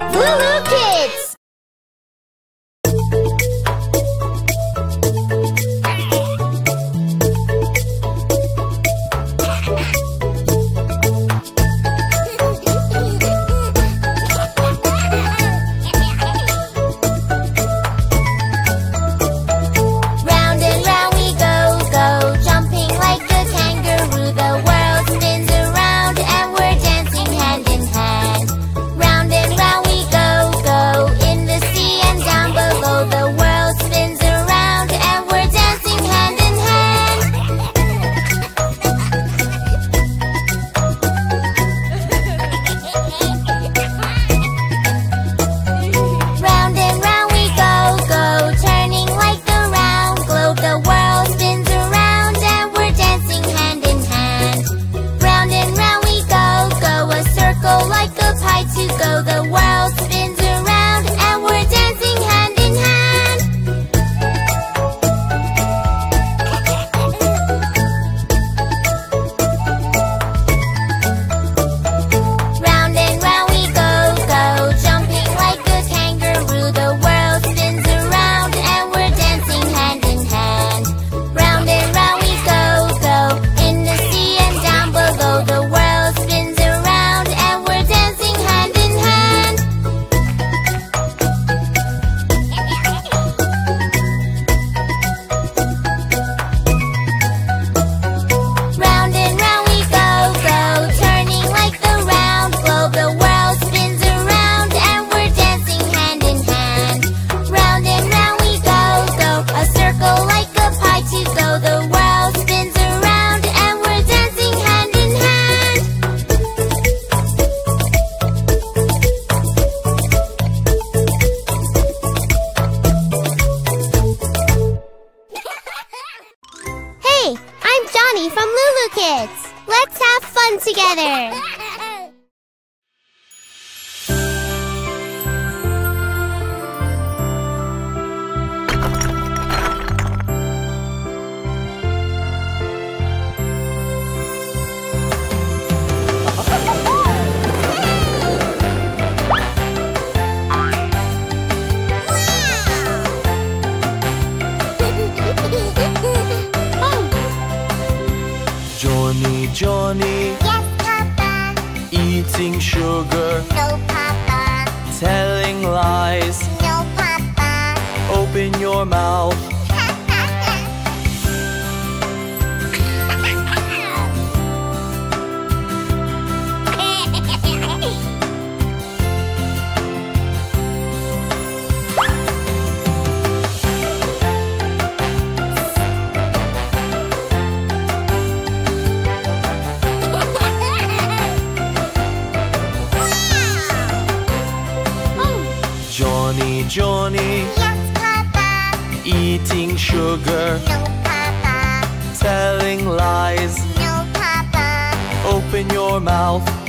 LooLoo Kids! Johnny, yes, Papa. Eating sugar, no, Papa. Telling lies, no, Papa. Open your mouth.